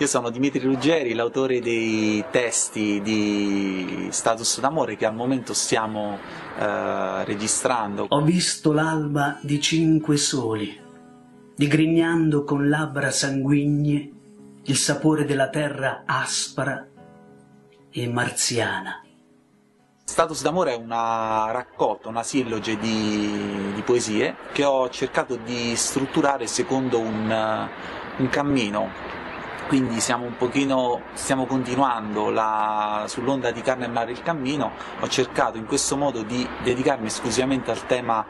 Io sono Dimitri Ruggeri, l'autore dei testi di Status d'amore che al momento stiamo registrando. Ho visto l'alba di 5 soli, digrignando con labbra sanguigne il sapore della terra aspra e marziana. Status d'amore è una raccolta, una silloge di poesie che ho cercato di strutturare secondo un cammino, quindi stiamo continuando sull'onda di Carne e Mare il cammino. Ho cercato in questo modo di dedicarmi esclusivamente al tema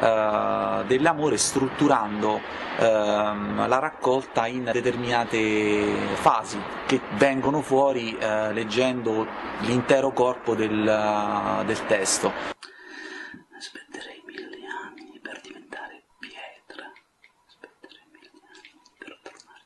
dell'amore, strutturando la raccolta in determinate fasi che vengono fuori leggendo l'intero corpo del testo. Aspetterei 1000 anni per diventare pietra, aspetterei 1000 anni per tornare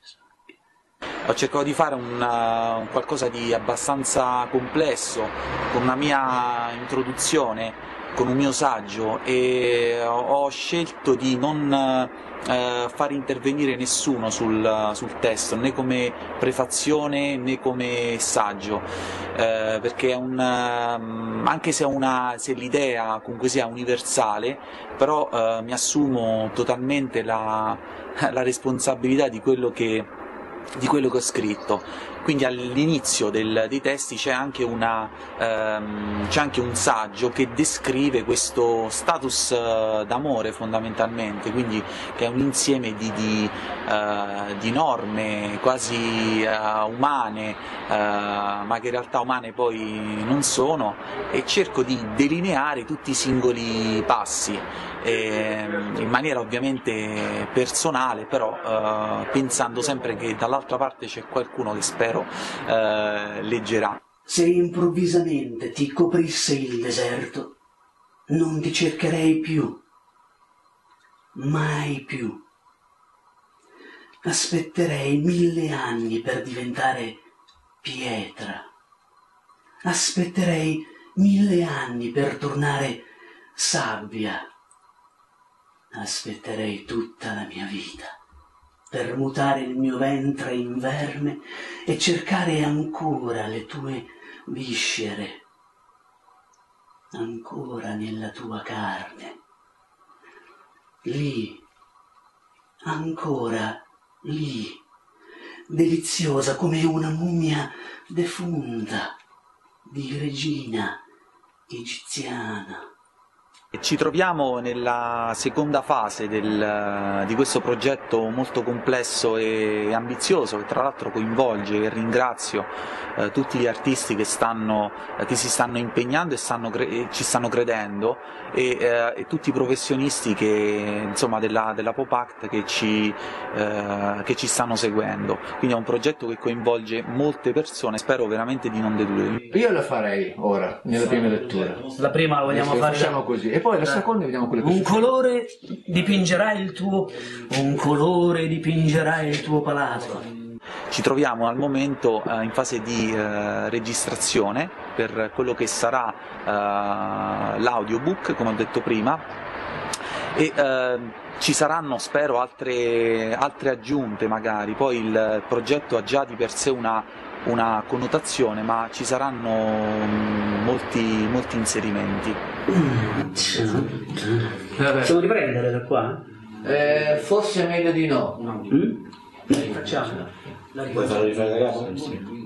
sabbia. Ho cercato di fare un qualcosa di abbastanza complesso, con una mia introduzione, con un mio saggio, e ho scelto di non far intervenire nessuno sul testo, né come prefazione né come saggio, perché anche se l'idea comunque sia universale, però mi assumo totalmente la responsabilità di quello che ho scritto. Quindi all'inizio dei testi c'è anche un saggio che descrive questo status d'amore fondamentalmente, quindi che è un insieme di norme quasi umane, ma che in realtà umane poi non sono, e cerco di delineare tutti i singoli passi, in maniera ovviamente personale, però pensando sempre che dall'altra parte c'è qualcuno che spero leggerà. Se improvvisamente ti coprisse il deserto, non ti cercherei più, mai più. Aspetterei 1000 anni per diventare pietra, aspetterei 1000 anni per tornare sabbia. Aspetterei tutta la mia vita per mutare il mio ventre in verme e cercare ancora le tue viscere, ancora nella tua carne, lì, ancora lì, deliziosa come una mummia defunta di regina egiziana. Ci troviamo nella seconda fase di questo progetto molto complesso e ambizioso, che tra l'altro coinvolge, e ringrazio tutti gli artisti che si stanno impegnando e ci stanno credendo, e tutti i professionisti della POPact che ci stanno seguendo. Quindi è un progetto che coinvolge molte persone, spero veramente di non deludere. Io la farei ora, nella prima lettura. La prima la vogliamo fare? Facciamo così. Poi la seconda vediamo quello che succede. Un colore dipingerà il tuo palato. Ci troviamo al momento in fase di registrazione per quello che sarà l'audiobook, come ho detto prima, e ci saranno, spero, altre aggiunte magari. Poi il progetto ha già di per sé una connotazione, ma ci saranno molti inserimenti. Possiamo riprendere da qua? Forse è meglio di no. Facciamo. Vuoi farlo rifare da casa?